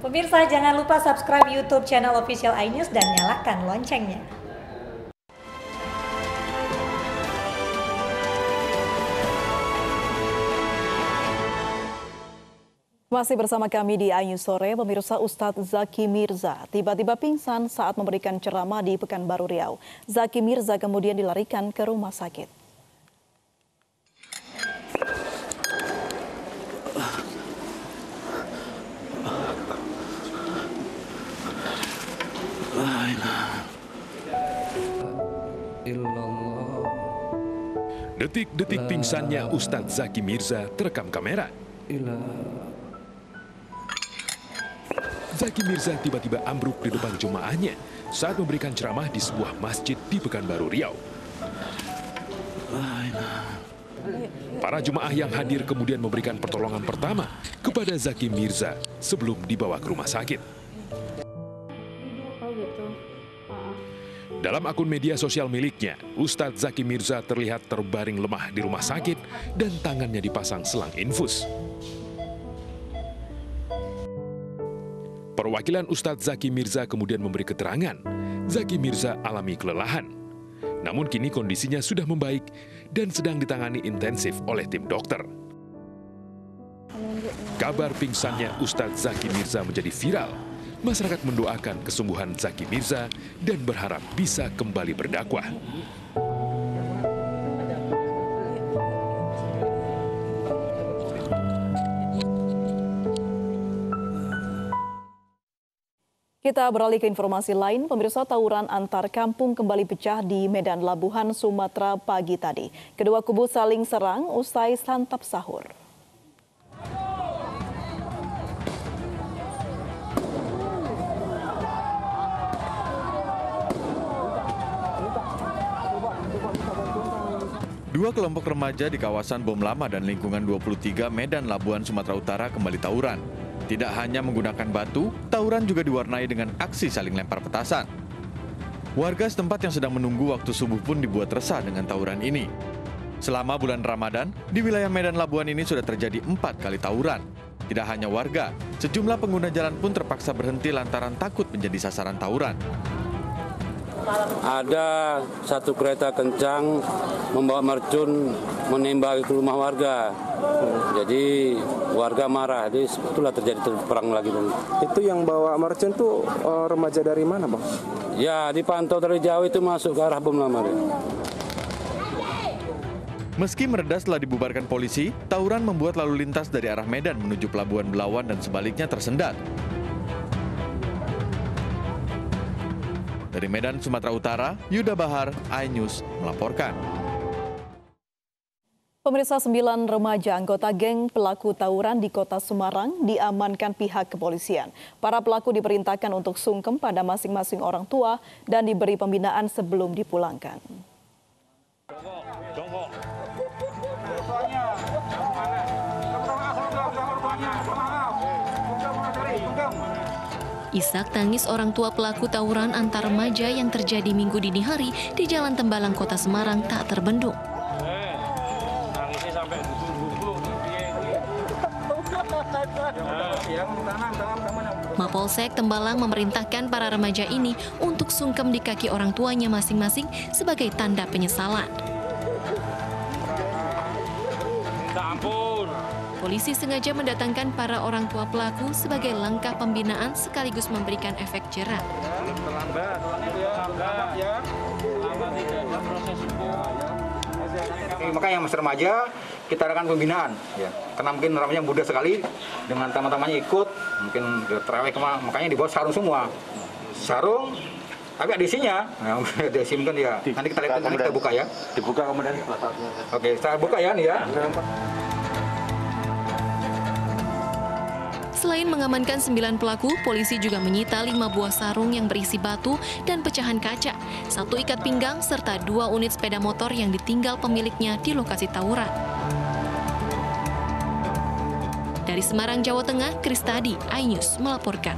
Pemirsa, jangan lupa subscribe YouTube channel official iNews dan nyalakan loncengnya. Masih bersama kami di iNews Sore, pemirsa. Ustaz Zacky Mirza tiba-tiba pingsan saat memberikan ceramah di Pekanbaru, Riau. Zacky Mirza kemudian dilarikan ke rumah sakit. Detik-detik pingsannya Ustaz Zacky Mirza terekam kamera. Zacky Mirza tiba-tiba ambruk di depan jemaahnya saat memberikan ceramah di sebuah masjid di Pekanbaru, Riau. Para jemaah yang hadir kemudian memberikan pertolongan pertama kepada Zacky Mirza sebelum dibawa ke rumah sakit. Dalam akun media sosial miliknya, Ustaz Zacky Mirza terlihat terbaring lemah di rumah sakit dan tangannya dipasang selang infus. Perwakilan Ustaz Zacky Mirza kemudian memberi keterangan, Zacky Mirza alami kelelahan. Namun kini kondisinya sudah membaik dan sedang ditangani intensif oleh tim dokter. Kabar pingsannya Ustaz Zacky Mirza menjadi viral. Masyarakat mendoakan kesembuhan Zacky Mirza dan berharap bisa kembali berdakwah. Kita beralih ke informasi lain, pemirsa. Tawuran antar kampung kembali pecah di Medan Labuhan, Sumatera pagi tadi. Kedua kubu saling serang usai santap sahur. Dua kelompok remaja di kawasan Bom Lama dan lingkungan 23 Medan Labuhan, Sumatera Utara kembali tawuran. Tidak hanya menggunakan batu, tawuran juga diwarnai dengan aksi saling lempar petasan. Warga setempat yang sedang menunggu waktu subuh pun dibuat resah dengan tawuran ini. Selama bulan Ramadan, di wilayah Medan Labuhan ini sudah terjadi 4 kali tawuran. Tidak hanya warga, sejumlah pengguna jalan pun terpaksa berhenti lantaran takut menjadi sasaran tawuran. Ada satu kereta kencang membawa mercun menembak ke rumah warga. Jadi warga marah, jadi itulah terjadi perang lagi. Itu yang bawa mercun tuh remaja dari mana, Bang? Ya, dipantau dari jauh itu masuk ke arah Bom Lama. Meski mereda setelah dibubarkan polisi, tawuran membuat lalu lintas dari arah Medan menuju Pelabuhan Belawan dan sebaliknya tersendat. Dari Medan, Sumatera Utara, Yuda Bahar, iNews melaporkan. Pemirsa, 9 remaja anggota geng pelaku tawuran di kota Semarang diamankan pihak kepolisian. Para pelaku diperintahkan untuk sungkem pada masing-masing orang tua dan diberi pembinaan sebelum dipulangkan. Isak tangis orang tua pelaku tawuran antar remaja yang terjadi Minggu dini hari di Jalan Tembalang, Kota Semarang tak terbendung. Mapolsek Tembalang memerintahkan para remaja ini untuk sungkem di kaki orang tuanya masing-masing sebagai tanda penyesalan. Polisi sengaja mendatangkan para orang tua pelaku sebagai langkah pembinaan sekaligus memberikan efek jera. Maka yang masih remaja kita adakan pembinaan, ya. Karena mungkin ramanya muda sekali dengan teman-temannya ikut, mungkin terawih makanya dibawa sarung semua, sarung. Tapi ada isinya, ada SIM kan ya. Nanti kita lihat, nanti kita buka ya. Dibuka kemudian. Oke, saya buka ya nih ya. Selain mengamankan 9 pelaku, polisi juga menyita 5 buah sarung yang berisi batu dan pecahan kaca, 1 ikat pinggang, serta 2 unit sepeda motor yang ditinggal pemiliknya di lokasi tawuran. Dari Semarang, Jawa Tengah, Kristadi, iNews melaporkan.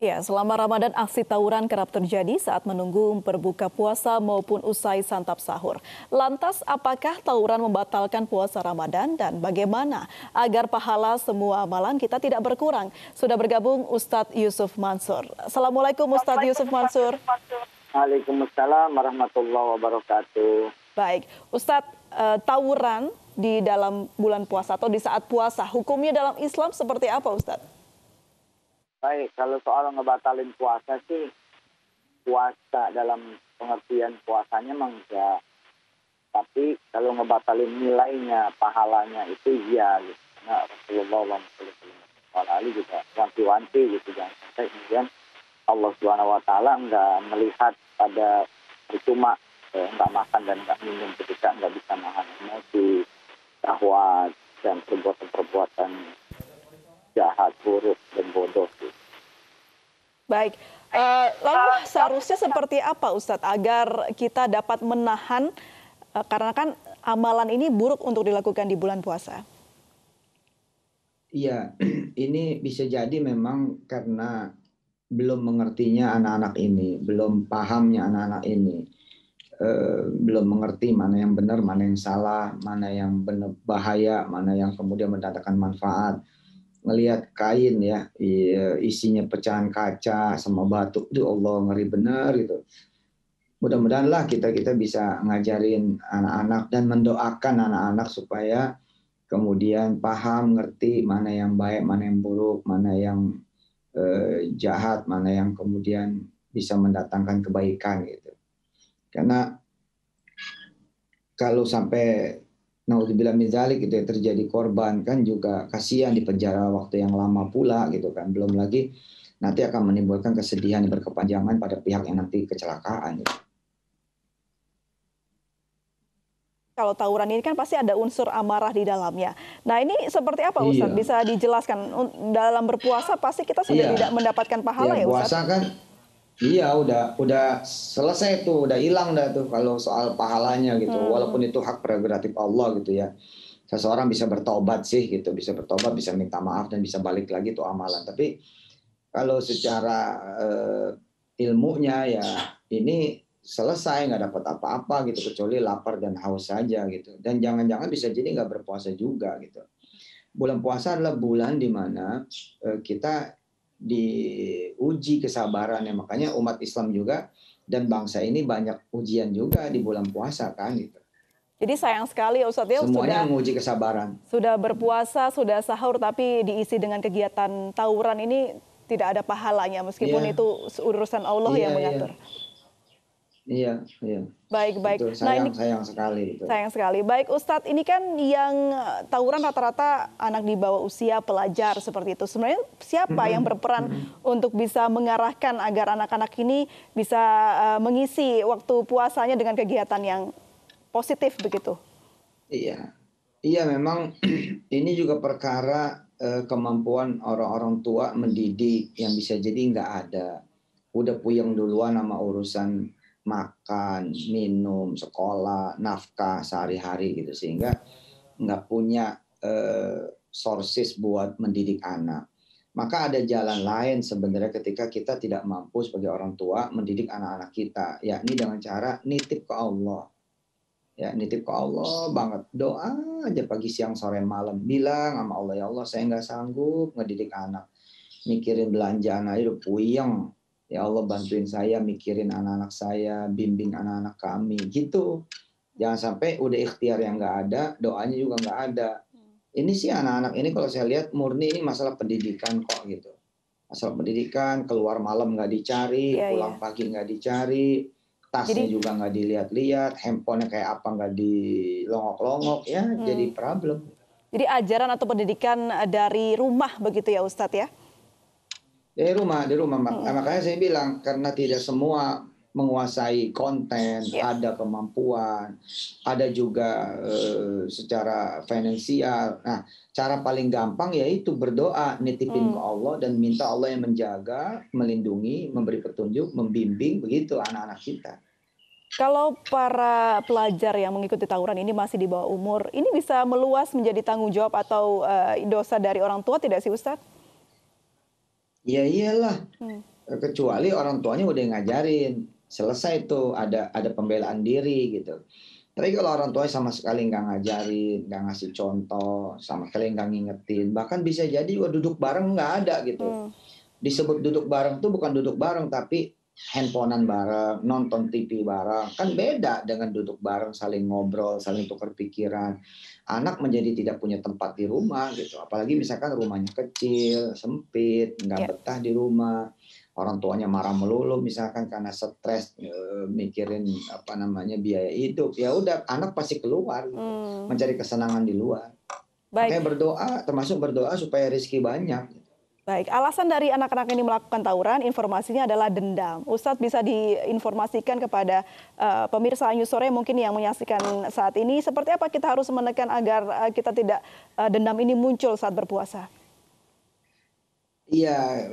Ya, selama Ramadan aksi tawuran kerap terjadi saat menunggu berbuka puasa maupun usai santap sahur. Lantas apakah tawuran membatalkan puasa Ramadan dan bagaimana agar pahala semua amalan kita tidak berkurang? Sudah bergabung Ustaz Yusuf Mansyur. Assalamualaikum Ustaz Yusuf Mansyur. Waalaikumsalam warahmatullahi wabarakatuh. Baik, Ustaz, tawuran di dalam bulan puasa atau di saat puasa, hukumnya dalam Islam seperti apa Ustaz? Baik, kalau soal ngebatalin puasa sih, puasa dalam pengertian puasanya memang enggak. Tapi kalau ngebatalin nilainya, pahalanya itu iya. Gitu. Nah, Rasulullah SAW juga wanti-wanti gitu. Jangan sampai kemudian Allah SWT enggak melihat pada percuma, enggak makan dan enggak minum ketika enggak bisa nahan emosi, syahwat, dan perbuatan-perbuatan jahat, buruk, dan bodoh. Baik, lalu seharusnya seperti apa Ustadz agar kita dapat menahan, karena kan amalan ini buruk untuk dilakukan di bulan puasa? Iya, ini bisa jadi memang karena belum mengertinya anak-anak ini, belum pahamnya anak-anak ini, belum mengerti mana yang benar, mana yang salah, mana yang benar bahaya, mana yang kemudian mendatangkan manfaat. Ngelihat kain ya, isinya pecahan kaca sama batu, itu Allah ngeri bener gitu. Mudah-mudahan lah kita bisa ngajarin anak-anak dan mendoakan anak-anak supaya kemudian paham, ngerti mana yang baik, mana yang buruk, mana yang jahat, mana yang kemudian bisa mendatangkan kebaikan gitu. Karena kalau sampai naudzubillah min dzalik itu terjadi korban kan juga kasihan, di penjara waktu yang lama pula gitu kan, belum lagi nanti akan menimbulkan kesedihan yang berkepanjangan pada pihak yang nanti kecelakaan gitu. Kalau tawuran ini kan pasti ada unsur amarah di dalamnya. Nah ini seperti apa Ustaz? Iya. Bisa dijelaskan, dalam berpuasa pasti kita sudah iya, tidak mendapatkan pahala ya Ustaz? Puasa kan iya udah selesai tuh, udah hilang dah tuh kalau soal pahalanya gitu. Walaupun itu hak prerogatif Allah gitu ya. Seseorang bisa bertobat sih gitu, bisa bertobat, bisa minta maaf dan bisa balik lagi tuh amalan. Tapi kalau secara ilmunya ya ini selesai, nggak dapat apa-apa gitu kecuali lapar dan haus saja gitu. Dan jangan-jangan bisa jadi nggak berpuasa juga gitu. Bulan puasa adalah bulan di mana kita diuji kesabarannya, makanya umat Islam juga dan bangsa ini banyak ujian juga di bulan puasa kan gitu. Jadi sayang sekali Ustaz ya, semuanya menguji kesabaran. Sudah berpuasa, sudah sahur tapi diisi dengan kegiatan tawuran, ini tidak ada pahalanya meskipun itu urusan Allah yang mengatur. Iya. Baik. Betul, sayang sekali. Itu. Sayang sekali. Baik Ustadz, ini kan yang tawuran rata-rata anak di bawah usia pelajar seperti itu. Sebenarnya siapa yang berperan untuk bisa mengarahkan agar anak-anak ini bisa mengisi waktu puasanya dengan kegiatan yang positif begitu? Iya memang ini juga perkara kemampuan orang-orang tua mendidik yang bisa jadi nggak ada. Udah puyeng duluan sama urusan makan, minum, sekolah, nafkah sehari-hari gitu, sehingga nggak punya sources buat mendidik anak. Maka ada jalan lain sebenarnya ketika kita tidak mampu sebagai orang tua mendidik anak-anak kita, yakni dengan cara nitip ke Allah. Ya, nitip ke Allah banget, doa aja pagi, siang, sore, malam, bilang sama Allah, ya Allah saya nggak sanggup ngedidik anak, mikirin belanjaan aja udah puyeng. Ya Allah bantuin saya, mikirin anak-anak saya, bimbing anak-anak kami, gitu. Jangan sampai udah ikhtiar yang nggak ada, doanya juga nggak ada. Ini sih anak-anak ini kalau saya lihat murni ini masalah pendidikan kok gitu. Masalah pendidikan, keluar malam nggak dicari, pulang pagi nggak dicari, tasnya juga nggak dilihat-lihat, handphonenya kayak apa nggak dilongok-longok, ya jadi problem. Jadi ajaran atau pendidikan dari rumah begitu ya Ustadz ya? Di rumah. Makanya saya bilang karena tidak semua menguasai konten, ada kemampuan, ada juga secara finansial. Nah, cara paling gampang yaitu berdoa, nitipin ke Allah dan minta Allah yang menjaga, melindungi, memberi petunjuk, membimbing begitu anak-anak kita. Kalau para pelajar yang mengikuti tawuran ini masih di bawah umur, ini bisa meluas menjadi tanggung jawab atau dosa dari orang tua tidak sih Ustadz? Ya iyalah, kecuali orang tuanya udah ngajarin, selesai tuh ada pembelaan diri gitu. Tapi kalau orang tua sama sekali nggak ngajarin, nggak ngasih contoh, sama sekali nggak ngingetin, bahkan bisa jadi duduk bareng nggak ada gitu. Disebut duduk bareng tuh bukan duduk bareng, tapi handphonean bareng, nonton TV bareng. Kan beda dengan duduk bareng, saling ngobrol, saling tukar pikiran. Anak menjadi tidak punya tempat di rumah gitu. Apalagi misalkan rumahnya kecil, sempit, nggak betah di rumah. Orang tuanya marah melulu misalkan karena stres mikirin biaya hidup, ya udah anak pasti keluar gitu, mencari kesenangan di luar. Baik. Makanya berdoa, termasuk berdoa supaya rezeki banyak. Baik, alasan dari anak-anak ini melakukan tawuran informasinya adalah dendam. Ustadz bisa diinformasikan kepada pemirsa iNews Sore mungkin yang menyaksikan saat ini, seperti apa kita harus menekan agar kita tidak dendam ini muncul saat berpuasa? Iya,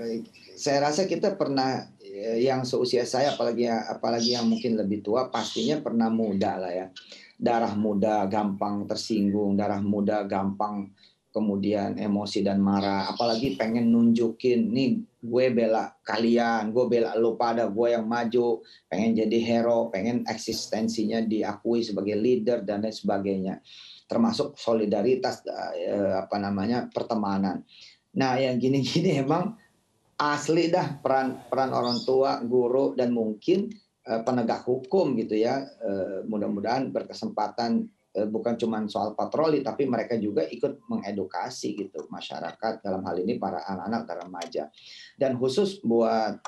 saya rasa kita pernah, yang seusia saya apalagi yang mungkin lebih tua, pastinya pernah muda lah ya. Darah muda gampang tersinggung, darah muda gampang kemudian emosi dan marah. Apalagi pengen nunjukin, nih gue bela kalian, gue bela lo pada, gue yang maju, pengen jadi hero, pengen eksistensinya diakui sebagai leader dan lain sebagainya. Termasuk solidaritas, pertemanan. Nah, yang gini-gini emang asli dah peran orang tua, guru, dan mungkin penegak hukum gitu ya. Mudah-mudahan berkesempatan bukan cuma soal patroli, tapi mereka juga ikut mengedukasi gitu masyarakat, dalam hal ini para anak-anak dan remaja. Dan khusus buat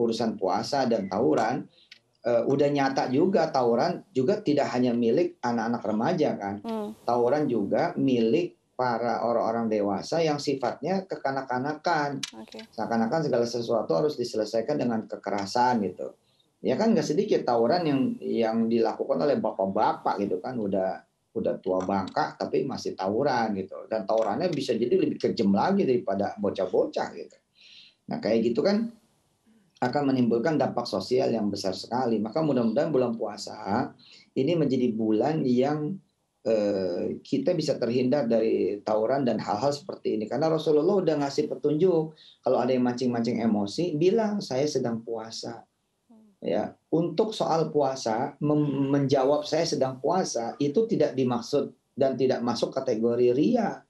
urusan puasa dan tawuran, udah nyata juga tawuran juga tidak hanya milik anak-anak remaja kan. Tawuran juga milik para orang-orang dewasa yang sifatnya kekanak-kanakan. Seakan-akan segala sesuatu harus diselesaikan dengan kekerasan gitu. Ya kan nggak sedikit tawuran yang dilakukan oleh bapak-bapak gitu kan, udah tua bangka tapi masih tawuran gitu. Dan tawurannya bisa jadi lebih kejam lagi daripada bocah-bocah gitu. Nah kayak gitu kan akan menimbulkan dampak sosial yang besar sekali. Maka mudah-mudahan bulan puasa ini menjadi bulan yang kita bisa terhindar dari tawuran dan hal-hal seperti ini. Karena Rasulullah udah ngasih petunjuk, kalau ada yang mancing-mancing emosi, bilang saya sedang puasa. Ya, untuk soal puasa, menjawab saya sedang puasa, itu tidak dimaksud dan tidak masuk kategori ria,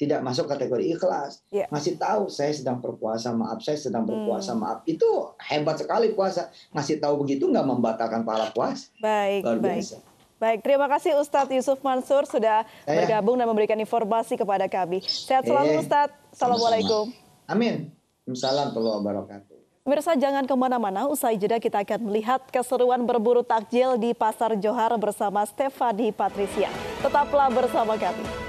tidak masuk kategori ikhlas. Ngasih tahu saya sedang berpuasa, maaf, saya sedang berpuasa, maaf. Itu hebat sekali puasa. Ngasih tahu begitu nggak membatalkan pahala puasa. Baik, luar biasa. Baik. Baik, terima kasih Ustadz Yusuf Mansyur sudah bergabung dan memberikan informasi kepada kami. Sehat selalu Ustadz. Assalamualaikum. Amin. Assalamualaikum warahmatullahi wabarakatuh. Pemirsa jangan kemana-mana, usai jeda kita akan melihat keseruan berburu takjil di Pasar Johar bersama Stefani Patricia. Tetaplah bersama kami.